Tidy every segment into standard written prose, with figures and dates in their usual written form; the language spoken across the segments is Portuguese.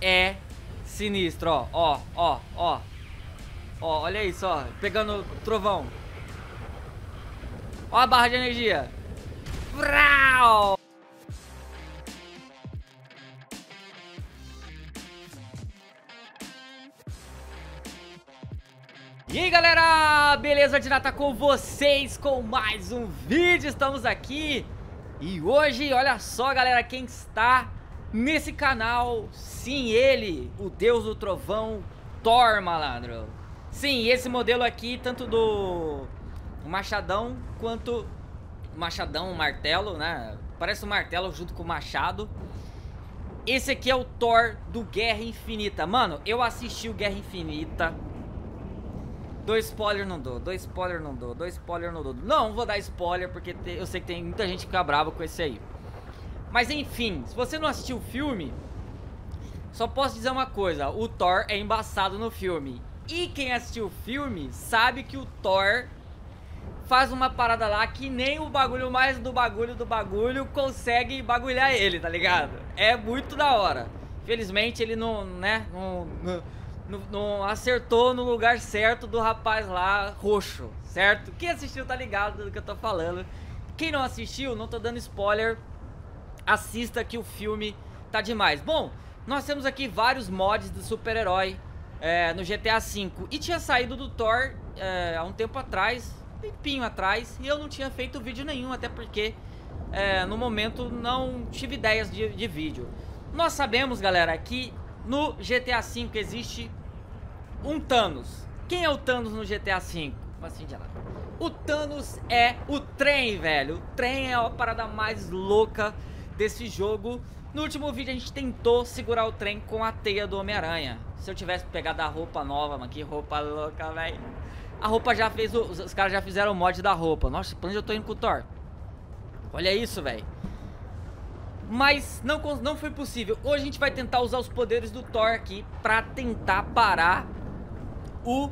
é sinistro, ó, ó, ó, ó. Ó, olha isso, ó, pegando trovão. Ó a barra de energia. Vrau! E aí galera, beleza? Dinata com vocês com mais um vídeo, estamos aqui. E hoje, olha só galera, quem está nesse canal, sim, ele, o deus do trovão, Thor, malandro. Sim, esse modelo aqui, tanto do machadão quanto machadão, martelo, né? Parece um martelo junto com o machado. Esse aqui é o Thor do Guerra Infinita. Mano, eu assisti o Guerra Infinita. Dois spoiler não dou. Não vou dar spoiler porque eu sei que tem muita gente que fica brava com esse aí. Mas enfim, se você não assistiu o filme, só posso dizer uma coisa: o Thor é embaçado no filme. E quem assistiu o filme sabe que o Thor faz uma parada lá que nem o bagulho mais do bagulho consegue bagulhar ele, tá ligado? É muito da hora. Infelizmente ele não, né? Não acertou no lugar certo do rapaz lá, roxo, certo? Quem assistiu tá ligado do que eu tô falando. Quem não assistiu, não tô dando spoiler, assista que o filme tá demais. Bom, nós temos aqui vários mods do super-herói no GTA V. E tinha saído do Thor há um tempo atrás, um tempinho atrás, e eu não tinha feito vídeo nenhum, até porque no momento não tive ideias de vídeo. Nós sabemos, galera, que no GTA V existe um Thanos. Quem é o Thanos no GTA V? Assim, já lá. O Thanos é o trem, velho. O trem é a parada mais louca desse jogo. No último vídeo a gente tentou segurar o trem com a teia do Homem-Aranha. Se eu tivesse pegado a roupa nova, mano, que roupa louca, velho. A roupa já fez, os caras já fizeram o mod da roupa. Nossa, pra onde eu tô indo com o Thor? Olha isso, velho. Mas não foi possível. Hoje a gente vai tentar usar os poderes do Thor aqui pra tentar parar o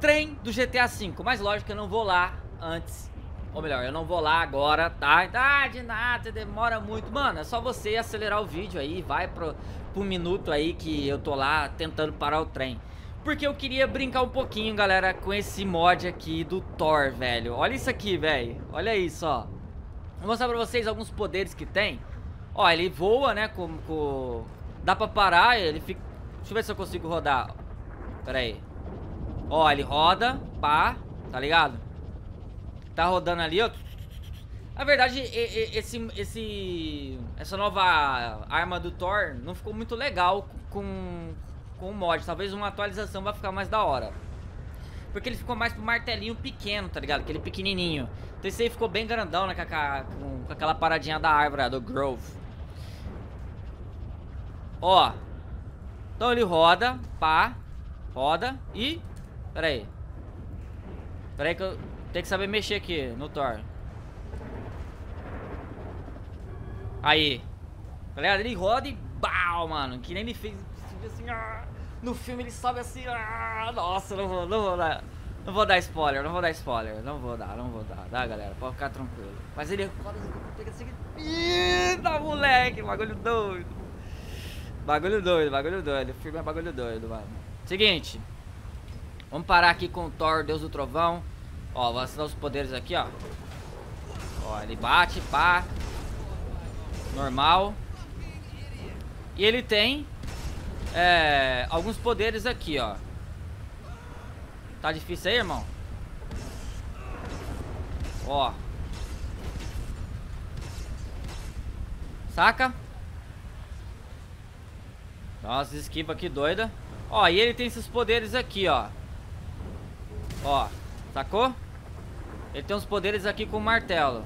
trem do GTA V. Mas lógico, eu não vou lá antes. Ou melhor, eu não vou lá agora, tá? Ah, de nada, demora muito. Mano, é só você acelerar o vídeo aí. Vai pro minuto aí que eu tô lá tentando parar o trem. Porque eu queria brincar um pouquinho, galera, com esse mod aqui do Thor, velho. Olha isso aqui, velho. Olha isso, ó. Vou mostrar pra vocês alguns poderes que tem. Ó, ele voa, né, dá pra parar, ele fica... Deixa eu ver se eu consigo rodar. Pera aí. Ó, ele roda, pá, tá ligado? Tá rodando ali, ó. Na verdade, essa nova arma do Thor não ficou muito legal com o mod. Talvez uma atualização vai ficar mais da hora. Porque ele ficou mais pro martelinho pequeno, tá ligado? Aquele pequenininho. Então esse aí ficou bem grandão, né? Com aquela paradinha da árvore, do Grove. Ó. Então ele roda. Pá. Roda. E... Pera aí que eu tenho que saber mexer aqui no Thor. Aí. Tá ligado? Ele roda e... Bau, mano. Que nem ele fez... Assim, no filme ele sobe assim... Nossa, não vou dar spoiler. Tá, galera? Pode ficar tranquilo. Mas ele roda assim... Eita, moleque! Bagulho doido. O filme é bagulho doido, mano. Seguinte. Vamos parar aqui com o Thor, Deus do Trovão. Ó, vou assinar os poderes aqui, ó. Ó, ele bate, pá. Normal. E ele tem... alguns poderes aqui, ó. Tá difícil aí, irmão? Ó. Saca? Nossa, esquiva aqui doida. Ó, e ele tem esses poderes aqui, ó. Ó, sacou? Ele tem uns poderes aqui com martelo.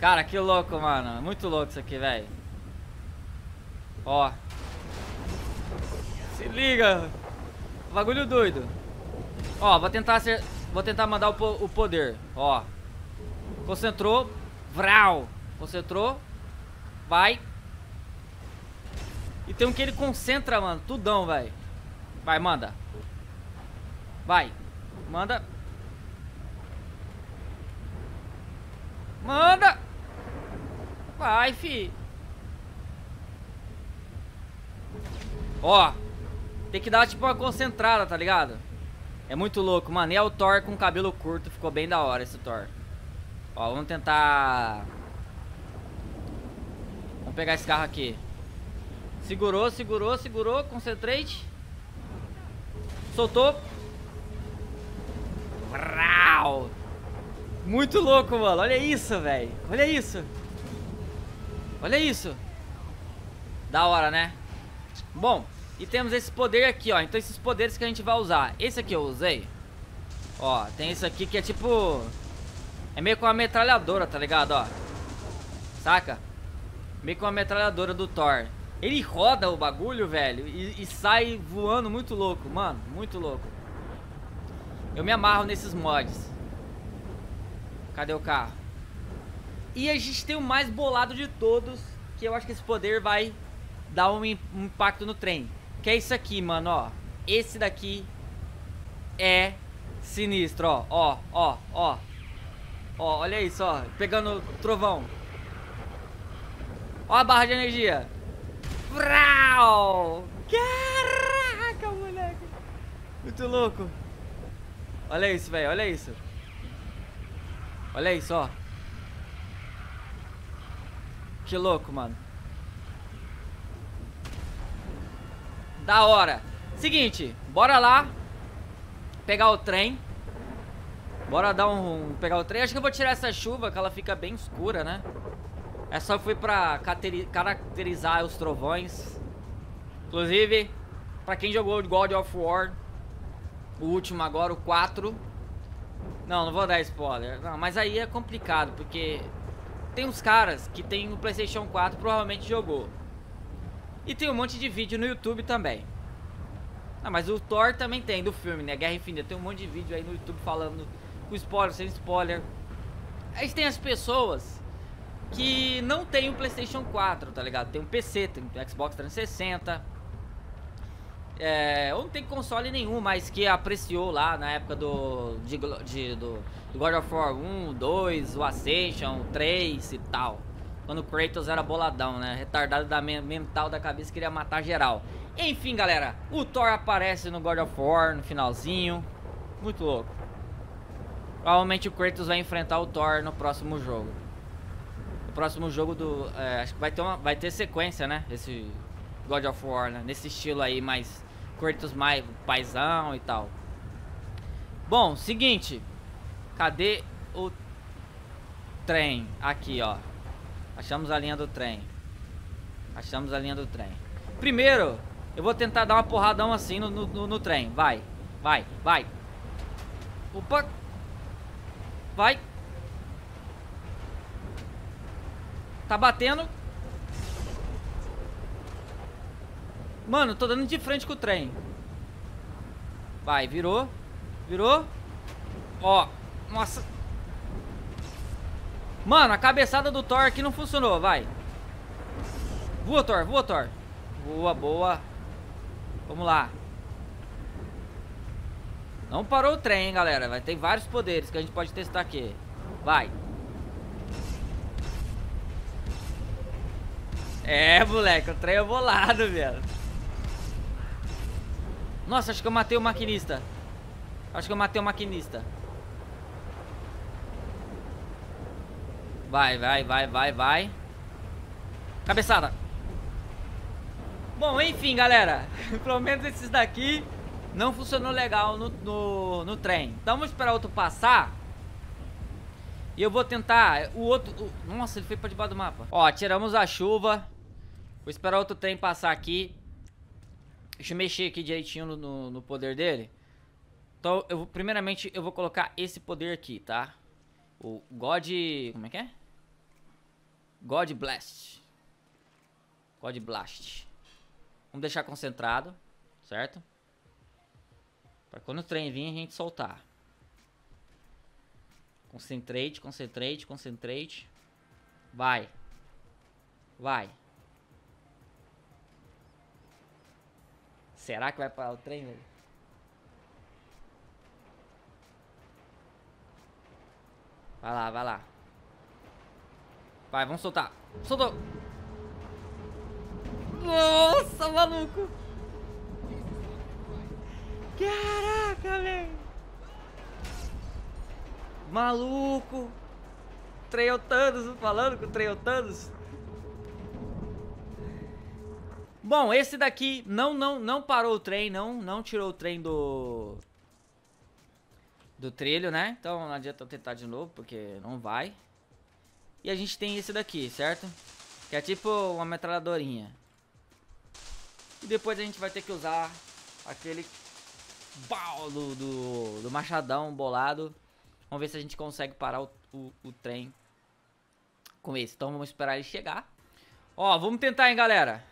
Cara, que louco, mano. Muito louco isso aqui, velho. Ó. Se liga. Bagulho doido. Ó, vou tentar mandar o poder. Ó. Concentrou. Vral. Concentrou. Vai. E tem um que ele concentra, mano. Tudão, velho. Vai, manda. Vai. Manda. Manda. Vai, fi. Ó, tem que dar tipo uma concentrada, tá ligado? É muito louco, mano. E é o Thor com cabelo curto. Ficou bem da hora esse Thor. Ó, vamos tentar... Vamos pegar esse carro aqui. Segurou, segurou, segurou. Concentrate. Soltou. Uau! Muito louco, mano. Olha isso, velho. Olha isso. Olha isso. Da hora, né? Bom, e temos esse poder aqui, ó. Então esses poderes que a gente vai usar. Esse aqui eu usei. Ó, tem esse aqui que é tipo... É meio com uma metralhadora, tá ligado? Ó. Saca? Meio com uma metralhadora do Thor. Ele roda o bagulho, velho, e sai voando muito louco, mano. Muito louco. Eu me amarro nesses mods. Cadê o carro? E a gente tem o mais bolado de todos, que eu acho que esse poder vai dar um impacto no trem. Que é isso aqui, mano, ó. Esse daqui é sinistro, ó. Ó, ó, ó. Ó, olha isso, ó. Pegando trovão. Ó a barra de energia. Uau! Caraca, moleque. Muito louco. Olha isso, velho. Olha isso. Olha isso, ó. Que louco, mano. Da hora. Seguinte, bora lá pegar o trem. Bora dar pegar o trem. Acho que eu vou tirar essa chuva, que ela fica bem escura, né? É só foi pra caracterizar os trovões. Inclusive, pra quem jogou God of War, o último agora, o 4. Não, não vou dar spoiler. Não, mas aí é complicado, porque tem uns caras que tem o PlayStation 4, provavelmente jogou. E tem um monte de vídeo no YouTube também. Ah, mas o Thor também tem, do filme, né? Guerra Infinita. Tem um monte de vídeo aí no YouTube falando com spoiler, sem spoiler. Aí tem as pessoas... que não tem o PlayStation 4, tá ligado? Tem um PC, tem um Xbox 360, ou não tem console nenhum, mas que apreciou lá na época do God of War 1, 2, o Ascension, 3 e tal. Quando o Kratos era boladão, né? Retardado mental da cabeça, queria matar geral. Enfim, galera, o Thor aparece no God of War no finalzinho. Muito louco. Provavelmente o Kratos vai enfrentar o Thor no próximo jogo. Próximo jogo do... acho que vai ter sequência, né? Esse God of War, né? Nesse estilo aí, mais... Kratos mais paizão e tal. Bom, seguinte. Cadê o... trem? Aqui, ó. Achamos a linha do trem. Achamos a linha do trem. Primeiro, eu vou tentar dar uma porradão assim no trem. Vai. Vai, vai. Opa. Vai. Tá batendo. Mano, tô dando de frente com o trem. Vai, virou. Virou. Ó, nossa. Mano, a cabeçada do Thor aqui não funcionou, vai. Voa, Thor, voa, Thor. Boa, boa. Vamos lá. Não parou o trem, hein, galera. Vai ter vários poderes que a gente pode testar aqui. Vai. É, moleque, o trem é bolado, velho. Nossa, acho que eu matei o maquinista. Acho que eu matei o maquinista. Vai, vai, vai, vai, vai. Cabeçada. Bom, enfim, galera. Pelo menos esses daqui não funcionou legal no trem. Então vamos esperar outro passar. E eu vou tentar o outro... Nossa, ele foi pra debaixo do mapa. Ó, tiramos a chuva. Vou esperar outro trem passar aqui. Deixa eu mexer aqui direitinho no poder dele. Então, primeiramente, eu vou colocar esse poder aqui, tá? O God... Como é que é? God Blast. God Blast. Vamos deixar concentrado, certo? Pra quando o trem vir, a gente soltar. Concentrate, concentrate, concentrate. Vai. Vai. Será que vai parar o trem, velho? Vai lá, vai lá. Vai, vamos soltar. Soltou. Nossa, maluco. Caraca, velho. Maluco. Trail Thanos, falando com o Trail Thanos. Bom, esse daqui não parou o trem, não tirou o trem do trilho, né? Então não adianta tentar de novo, porque não vai. E a gente tem esse daqui, certo? Que é tipo uma metralhadorinha. E depois a gente vai ter que usar aquele pau do machadão bolado. Vamos ver se a gente consegue parar o trem com esse. Então vamos esperar ele chegar. Ó, vamos tentar, hein, galera.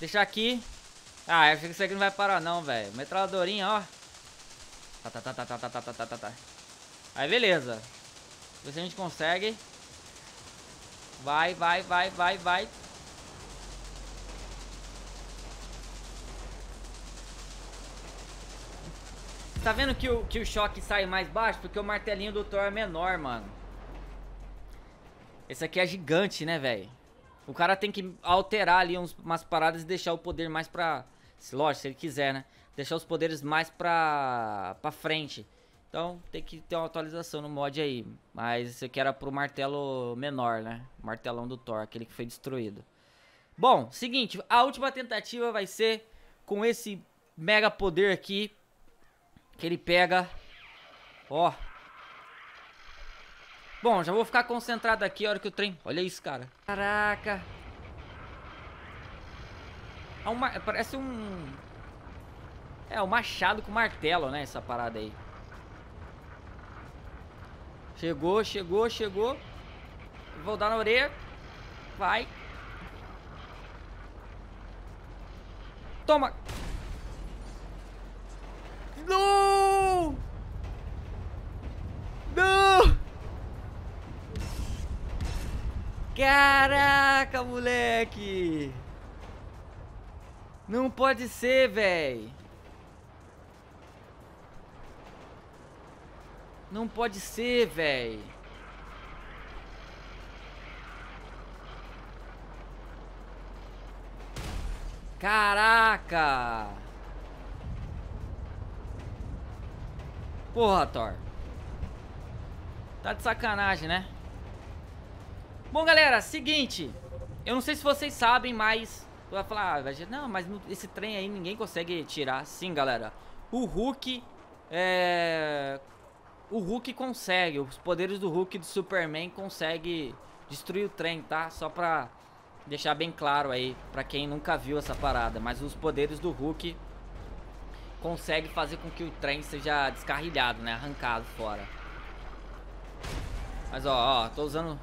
Deixar aqui. Ah, eu acho que isso aqui não vai parar não, velho. Metralhadorinha, ó. Tá. Aí, beleza. Vê se a gente consegue. Vai. Tá vendo que o choque sai mais baixo? Porque o martelinho do Thor é menor, mano. Esse aqui é gigante, né, velho? O cara tem que alterar ali umas paradas e deixar o poder mais pra... Lógico, se ele quiser, né? Deixar os poderes mais pra frente. Então tem que ter uma atualização no mod aí. Mas esse aqui era pro martelo menor, né? O martelão do Thor, aquele que foi destruído. Bom, seguinte. A última tentativa vai ser com esse mega poder aqui. Que ele pega. Ó. Bom, já vou ficar concentrado aqui a hora que o trem... Olha isso, cara. Caraca. É parece um... É, um machado com martelo, né? Essa parada aí. Chegou. Vou dar na orelha. Vai. Toma. Não! Caraca, moleque! Não pode ser, velho! Não pode ser, velho! Caraca! Porra, Thor! Tá de sacanagem, né? Bom, galera, seguinte. Eu não sei se vocês sabem, mas... Vai falar, ah, não, mas esse trem aí ninguém consegue tirar. Sim, galera. O Hulk... O Hulk consegue. Os poderes do Hulk e do Superman consegue destruir o trem, tá? Só pra deixar bem claro aí, pra quem nunca viu essa parada. Mas os poderes do Hulk... consegue fazer com que o trem seja descarrilhado, né? Arrancado fora. Mas ó, tô usando...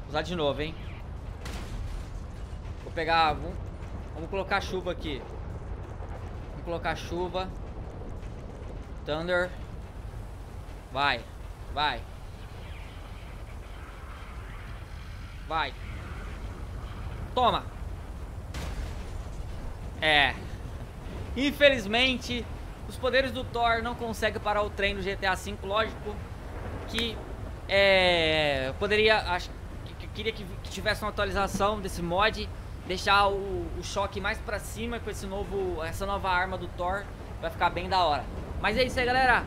Vou usar de novo, hein? Vou pegar... Vamos colocar chuva aqui. Vamos colocar chuva. Thunder. Vai. Toma. É... Infelizmente, os poderes do Thor não conseguem parar o trem do GTA V, lógico que poderia, acho que queria que tivesse uma atualização desse mod, deixar o choque mais pra cima com essa nova arma do Thor, vai ficar bem da hora. Mas é isso aí, galera,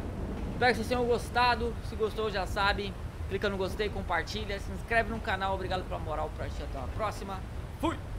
espero que vocês tenham gostado. Se gostou, já sabe, clica no gostei, compartilha, se inscreve no canal, obrigado pela moral, até a próxima, fui!